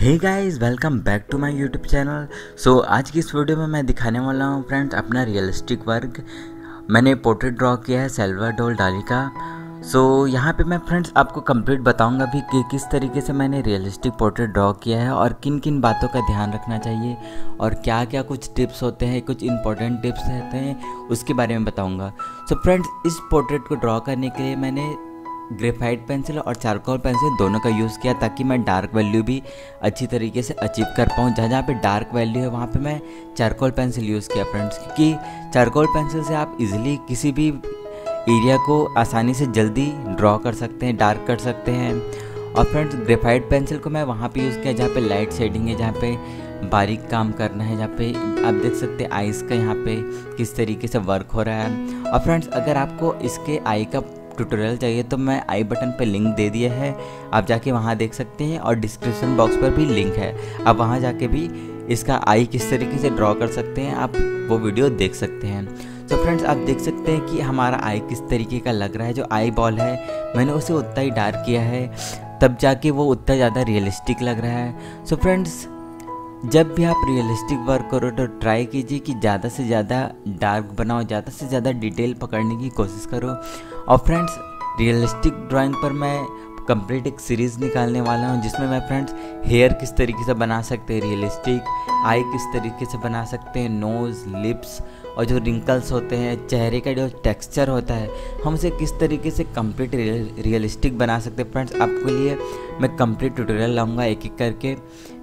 Hey guys welcome back to my YouTube channel. So आज की इस वीडियो में मैं दिखाने वाला हूँ फ्रेंड्स अपना रियलिस्टिक वर्क। मैंने पोर्ट्रेट ड्रॉ किया है सल्वाडोर डाली का। सो यहाँ पे मैं फ्रेंड्स आपको कंप्लीट बताऊँगा भी कि किस तरीके से मैंने रियलिस्टिक पोर्ट्रेट ड्रॉ किया है और किन किन बातों का ध्यान रखना चाहिए और क्या क्या कुछ टिप्स होते हैं, कुछ इंपॉर्टेंट टिप्स रहते हैं, उसके बारे में बताऊँगा। सो फ्रेंड्स इस पोर्ट्रेट को ड्रॉ करने के लिए मैंने ग्रेफाइट पेंसिल और चारकोल पेंसिल दोनों का यूज़ किया ताकि मैं डार्क वैल्यू भी अच्छी तरीके से अचीव कर पाऊँ। जहाँ जहाँ पे डार्क वैल्यू है वहाँ पे मैं चारकोल पेंसिल यूज़ किया फ्रेंड्स, क्योंकि चारकोल पेंसिल से आप इजीली किसी भी एरिया को आसानी से जल्दी ड्रॉ कर सकते हैं, डार्क कर सकते हैं। और फ्रेंड्स ग्रेफाइट पेंसिल को मैं वहाँ पर यूज़ किया जहाँ पर लाइट शेडिंग है, जहाँ पर बारीक काम करना है, जहाँ पे आप देख सकते हैं आइज़ का यहाँ पर किस तरीके से वर्क हो रहा है। और फ्रेंड्स अगर आपको इसके आई का ट्यूटोरियल चाहिए तो मैं आई बटन पर लिंक दे दिया है, आप जाके वहाँ देख सकते हैं और डिस्क्रिप्शन बॉक्स पर भी लिंक है, आप वहाँ जाके भी इसका आई किस तरीके से ड्रॉ कर सकते हैं, आप वो वीडियो देख सकते हैं। तो फ्रेंड्स आप देख सकते हैं कि हमारा आई किस तरीके का लग रहा है। जो आई बॉल है मैंने उसे उतना ही डार्क किया है, तब जाके वो उतना ज़्यादा रियलिस्टिक लग रहा है। सो फ्रेंड्स जब भी आप रियलिस्टिक वर्क करो तो ट्राई कीजिए कि ज़्यादा से ज़्यादा डार्क बनाओ, ज़्यादा से ज़्यादा डिटेल पकड़ने की कोशिश करो। और फ्रेंड्स रियलिस्टिक ड्राइंग पर मैं कंप्लीट एक सीरीज़ निकालने वाला हूं जिसमें मैं फ्रेंड्स हेयर किस तरीके से बना सकते हैं रियलिस्टिक, आई किस तरीके से बना सकते हैं, नोज़, लिप्स और जो रिंकल्स होते हैं, चेहरे का जो टेक्स्चर होता है, हम उसे किस तरीके से कंप्लीट रियलिस्टिक बना सकते हैं। फ्रेंड्स आपके लिए मैं कंप्लीट ट्यूटोरियल लाऊँगा एक एक करके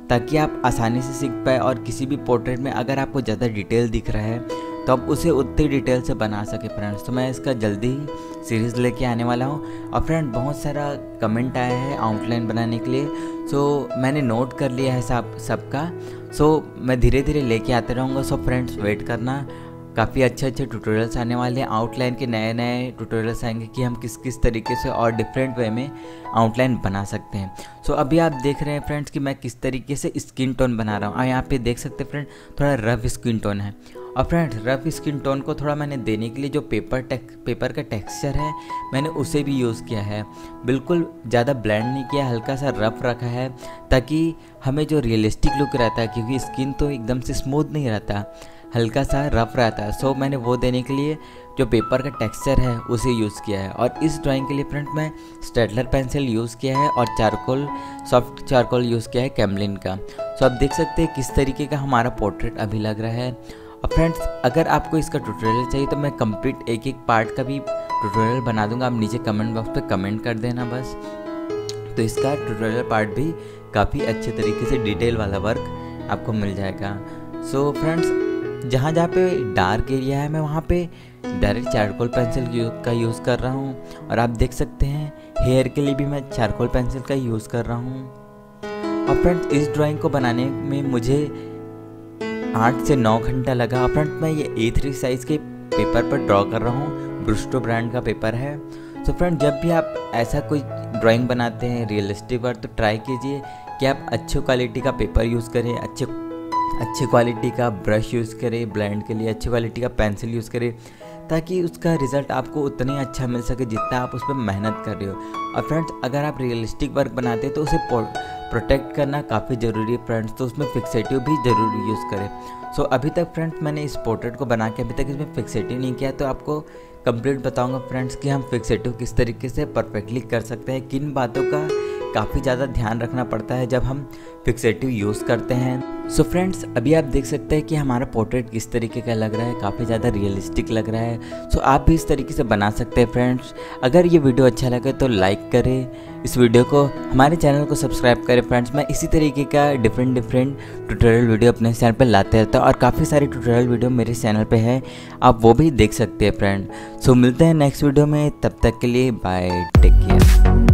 ताकि आप आसानी से सीख पाए और किसी भी पोर्ट्रेट में अगर आपको ज़्यादा डिटेल दिख रहा है तो आप उसे उतनी डिटेल से बना सके। फ्रेंड्स तो मैं इसका जल्दी ही सीरीज़ लेके आने वाला हूँ। और फ्रेंड बहुत सारा कमेंट आया है आउटलाइन बनाने के लिए, सो मैंने नोट कर लिया है सबका। सो मैं धीरे धीरे लेके आते रहूँगा। सो फ्रेंड्स वेट करना, काफ़ी अच्छे अच्छे ट्यूटोरियल्स आने वाले हैं, आउटलाइन के नए नए ट्यूटोरियल्स आएंगे कि हम किस किस तरीके से और डिफरेंट वे में आउटलाइन बना सकते हैं। सो अभी आप देख रहे हैं फ्रेंड्स कि मैं किस तरीके से स्किन टोन बना रहा हूँ। यहाँ पे देख सकते हैं फ्रेंड थोड़ा रफ़ स्किन टोन है। और फ्रेंड्स रफ़ स्किन टोन को थोड़ा मैंने देने के लिए जो पेपर का टेक्सचर है मैंने उसे भी यूज़ किया है। बिल्कुल ज़्यादा ब्लेंड नहीं किया, हल्का सा रफ़ रखा है ताकि हमें जो रियलिस्टिक लुक रहता है, क्योंकि स्किन तो एकदम से स्मूथ नहीं रहता, हल्का सा रफ रहता है। सो मैंने वो देने के लिए जो पेपर का टेक्सचर है उसे यूज़ किया है। और इस ड्राइंग के लिए फ्रेंड मैं स्टेडलर पेंसिल यूज़ किया है और चारकोल, सॉफ्ट चारकोल यूज़ किया है कैमलिन का। सो आप देख सकते हैं किस तरीके का हमारा पोर्ट्रेट अभी लग रहा है। और फ्रेंड्स अगर आपको इसका ट्यूटोरियल चाहिए तो मैं कंप्लीट एक एक पार्ट का भी ट्यूटोरियल बना दूँगा, आप नीचे कमेंट बॉक्स पर कमेंट कर देना बस। तो इसका ट्यूटोरियल पार्ट भी काफ़ी अच्छे तरीके से डिटेल वाला वर्क आपको मिल जाएगा। सो फ्रेंड्स जहाँ जहाँ पे डार्क एरिया है मैं वहाँ पे डायरेक्ट चारकोल पेंसिल का यूज़ कर रहा हूँ। और आप देख सकते हैं हेयर के लिए भी मैं चारकोल पेंसिल का यूज़ कर रहा हूँ। और फ्रेंड्स इस ड्राइंग को बनाने में मुझे 8 से 9 घंटा लगा। और फ्रेंड्स मैं ये A3 साइज़ के पेपर पर ड्रॉ कर रहा हूँ, ब्रुस्ट्रो ब्रांड का पेपर है। तो फ्रेंड जब भी आप ऐसा कोई ड्राइंग बनाते हैं रियलिस्टिक वर्क तो ट्राई कीजिए कि आप अच्छे क्वालिटी का पेपर यूज़ करें, अच्छे क्वालिटी का ब्रश यूज़ करें ब्लेंड के लिए, अच्छे क्वालिटी का पेंसिल यूज़ करें ताकि उसका रिज़ल्ट आपको उतना अच्छा मिल सके जितना आप उस पर मेहनत कर रहे हो। और फ्रेंड्स अगर आप रियलिस्टिक वर्क बनाते हैं तो उसे प्रोटेक्ट करना काफ़ी ज़रूरी है फ्रेंड्स, तो उसमें फिक्सेटिव भी ज़रूर यूज़ करें। सो अभी तक फ्रेंड्स मैंने इस पोर्ट्रेट को बना के अभी तक इसमें फिक्सेटिव नहीं किया, तो आपको कंप्लीट बताऊँगा फ्रेंड्स कि हम फिक्सेटिव किस तरीके से परफेक्टली कर सकते हैं, किन बातों का काफ़ी ज़्यादा ध्यान रखना पड़ता है जब हम फिक्सेटिव यूज़ करते हैं। सो फ्रेंड्स अभी आप देख सकते हैं कि हमारा पोर्ट्रेट किस तरीके का लग रहा है, काफ़ी ज़्यादा रियलिस्टिक लग रहा है। सो आप भी इस तरीके से बना सकते हैं फ्रेंड्स। अगर ये वीडियो अच्छा लगे तो लाइक करें इस वीडियो को, हमारे चैनल को सब्सक्राइब करें फ्रेंड्स। मैं इसी तरीके का डिफरेंट ट्यूटोरियल वीडियो अपने चैनल पर लाते रहता हूँ और काफ़ी सारे ट्यूटोरियल वीडियो मेरे चैनल पर है, आप वो भी देख सकते हैं फ्रेंड। सो मिलते हैं नेक्स्ट वीडियो में, तब तक के लिए बाय, टेक केयर।